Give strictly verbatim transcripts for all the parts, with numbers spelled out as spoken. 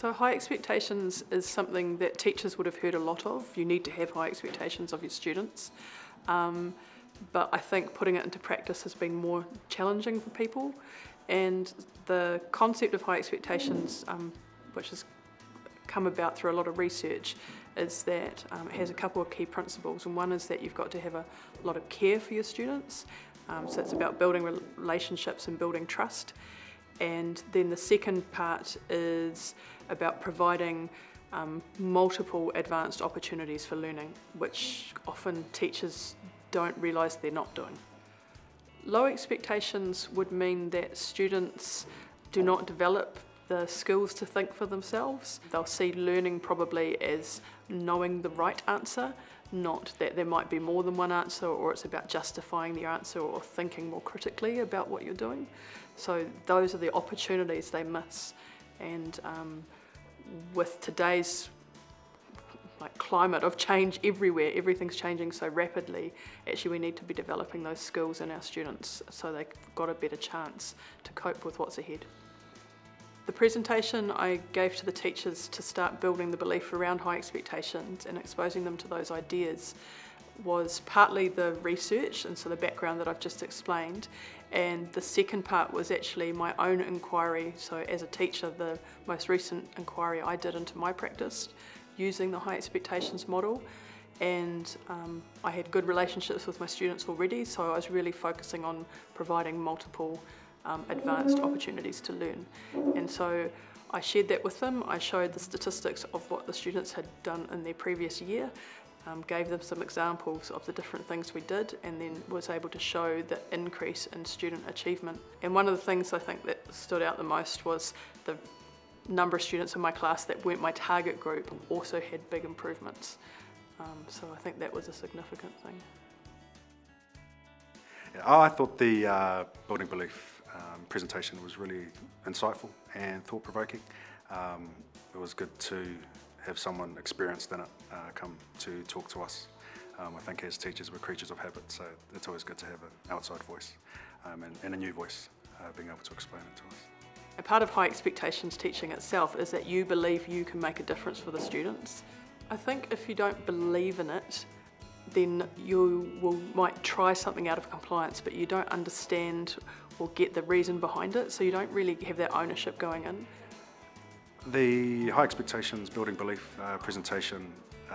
So high expectations is something that teachers would have heard a lot of. You need to have high expectations of your students. Um, but I think putting it into practice has been more challenging for people. And the concept of high expectations, um, which has come about through a lot of research, is that um, it has a couple of key principles. And one is that you've got to have a lot of care for your students. Um, so it's about building relationships and building trust. And then the second part is about providing um, multiple advanced opportunities for learning, which often teachers don't realise they're not doing. Low expectations would mean that students do not develop the skills to think for themselves. They'll see learning probably as knowing the right answer, not that there might be more than one answer, or it's about justifying the answer or thinking more critically about what you're doing. So those are the opportunities they miss. And um, with today's like climate of change everywhere, everything's changing so rapidly, actually we need to be developing those skills in our students so they've got a better chance to cope with what's ahead. The presentation I gave to the teachers to start building the belief around high expectations and exposing them to those ideas was partly the research, and so the background that I've just explained, and the second part was actually my own inquiry. So as a teacher, the most recent inquiry I did into my practice using the high expectations model, and um, I had good relationships with my students already, so I was really focusing on providing multiple Um, advanced opportunities to learn. And so I shared that with them. I showed the statistics of what the students had done in their previous year, um, gave them some examples of the different things we did, and then was able to show the increase in student achievement. And one of the things I think that stood out the most was the number of students in my class that weren't my target group also had big improvements. Um, so I think that was a significant thing. I thought the uh, building belief Um, presentation was really insightful and thought-provoking. Um, it was good to have someone experienced in it uh, come to talk to us. Um, I think as teachers we're creatures of habit, so it's always good to have an outside voice um, and, and a new voice uh, being able to explain it to us. And part of high expectations teaching itself is that you believe you can make a difference for the students. I think if you don't believe in it, then you will, might try something out of compliance, but you don't understand or get the reason behind it, so you don't really have that ownership going in. The high expectations building belief uh, presentation uh,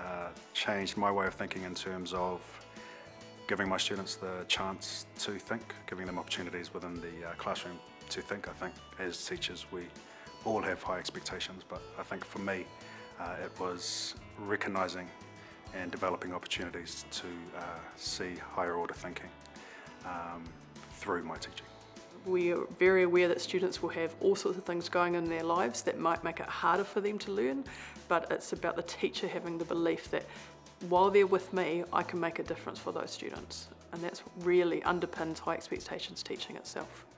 changed my way of thinking in terms of giving my students the chance to think, giving them opportunities within the uh, classroom to think. I think as teachers we all have high expectations, but I think for me uh, it was recognising and developing opportunities to uh, see higher order thinking um, through my teaching. We are very aware that students will have all sorts of things going on in their lives that might make it harder for them to learn, but it's about the teacher having the belief that while they're with me, I can make a difference for those students. And that's what really underpins high expectations teaching itself.